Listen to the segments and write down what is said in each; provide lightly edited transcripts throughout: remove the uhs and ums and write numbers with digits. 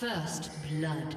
First blood.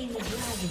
slain the dragon.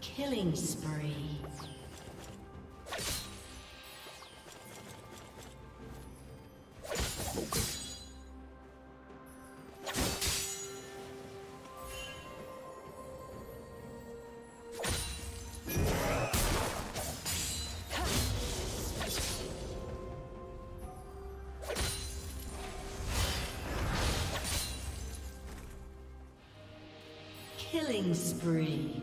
Killing spree. Killing spree.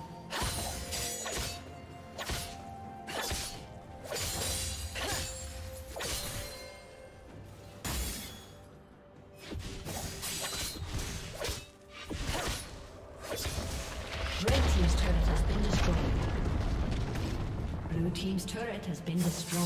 Team's turret has been destroyed.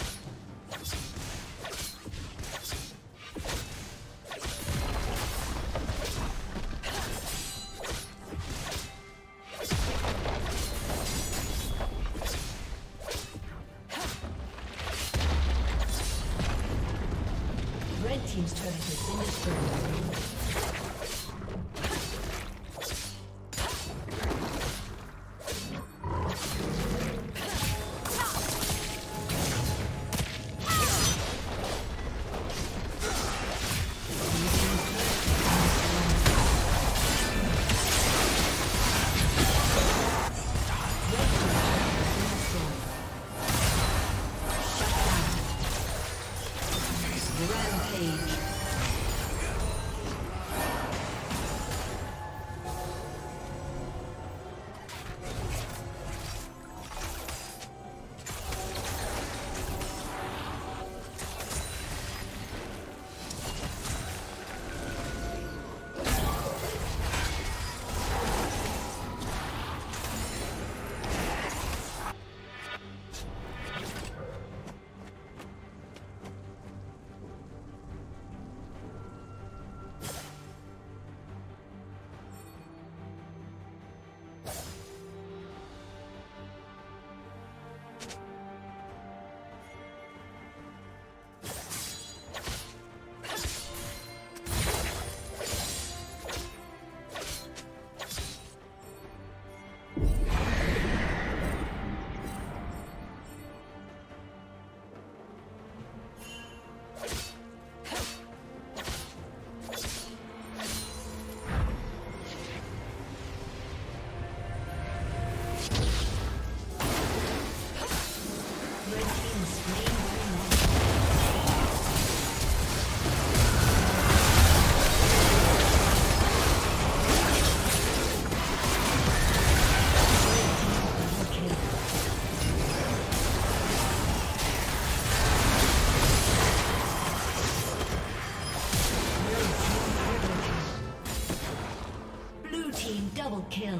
Team's turret has been Kill.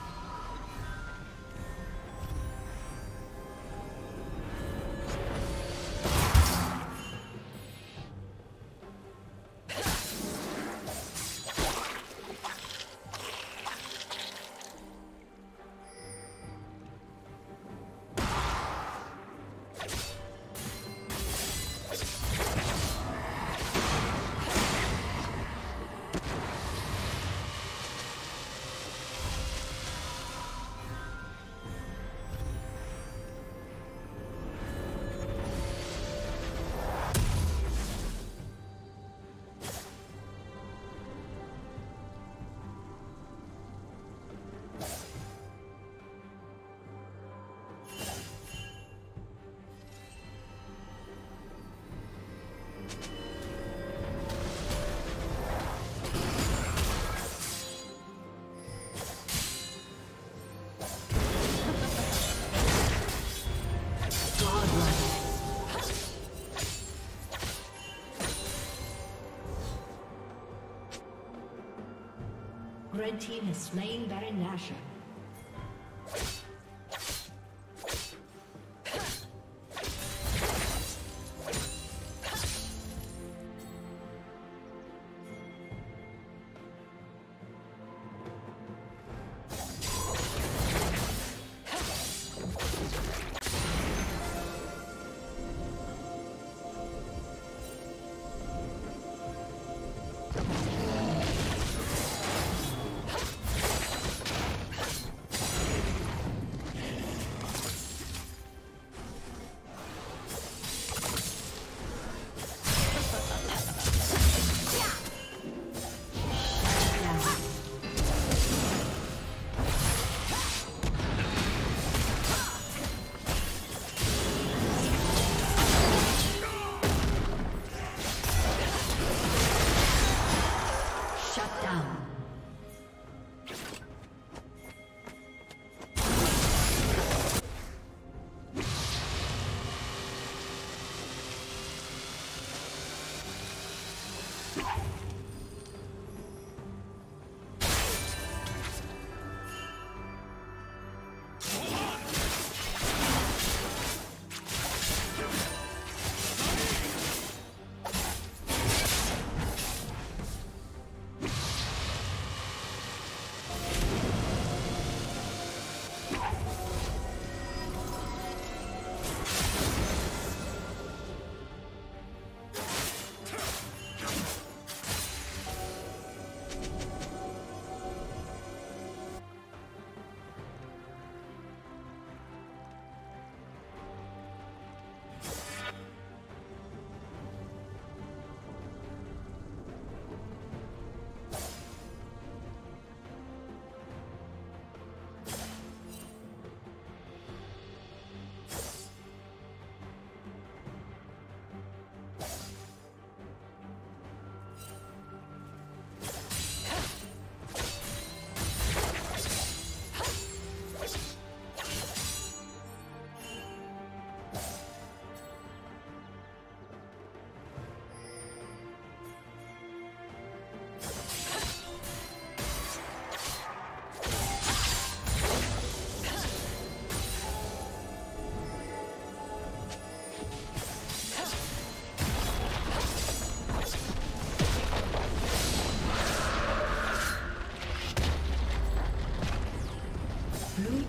Red team has slain Baron Nashor.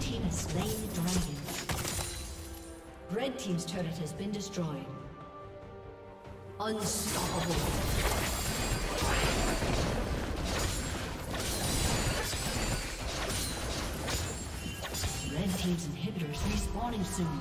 team has slain the dragon. Red team's turret has been destroyed. Unstoppable. Red team's inhibitor is respawning soon.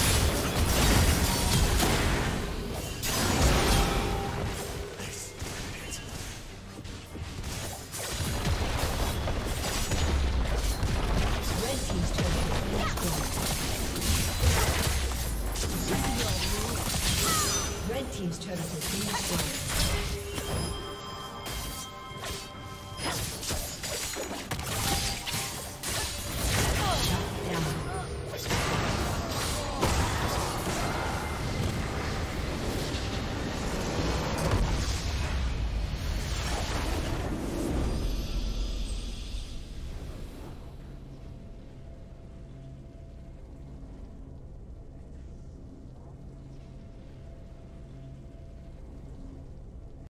Team's turret has been destroyed.